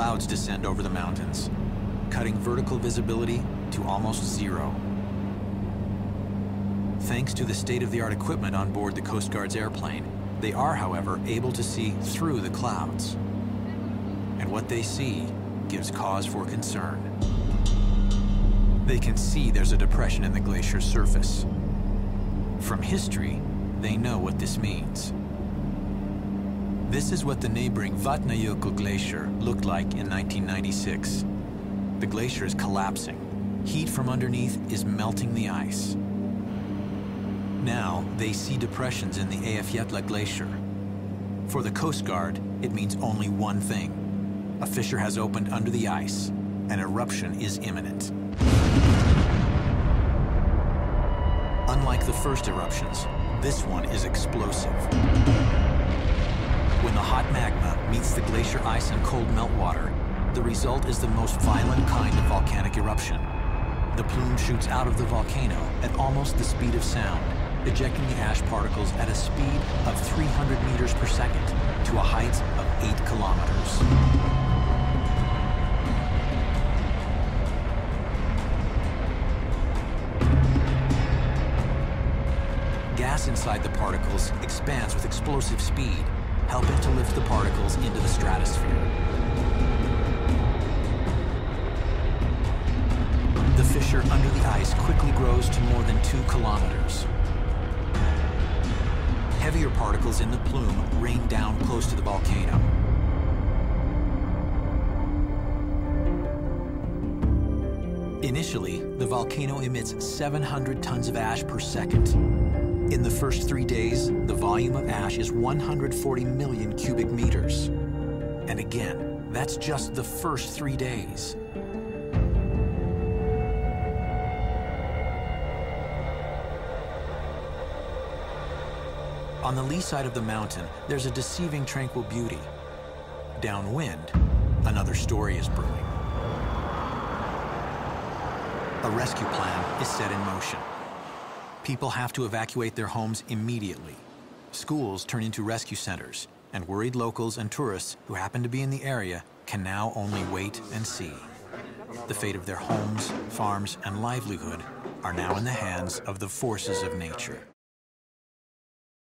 clouds descend over the mountains, cutting vertical visibility to almost zero. Thanks to the state-of-the-art equipment on board the Coast Guard's airplane, they are, however, able to see through the clouds. And what they see gives cause for concern. They can see there's a depression in the glacier's surface. From history, they know what this means. This is what the neighboring Vatnajökull glacier looked like in 1996. The glacier is collapsing. Heat from underneath is melting the ice. Now, they see depressions in the Eyjafjallajökull glacier. For the Coast Guard, it means only one thing. A fissure has opened under the ice. An eruption is imminent. Unlike the first eruptions, this one is explosive. When the hot magma meets the glacier ice and cold meltwater, the result is the most violent kind of volcanic eruption. The plume shoots out of the volcano at almost the speed of sound, ejecting the ash particles at a speed of 300 meters per second to a height of 8 kilometers. Gas inside the particles expands with explosive speed, helping to lift the particles into the stratosphere. The fissure under the ice quickly grows to more than 2 kilometers. Heavier particles in the plume rain down close to the volcano. Initially, the volcano emits 700 tons of ash per second. In the first 3 days, the volume of ash is 140 million cubic meters. And again, that's just the first 3 days. On the lee side of the mountain, there's a deceiving tranquil beauty. Downwind, another story is brewing. A rescue plan is set in motion. People have to evacuate their homes immediately. Schools turn into rescue centers, and worried locals and tourists who happen to be in the area can now only wait and see. The fate of their homes, farms, and livelihood are now in the hands of the forces of nature.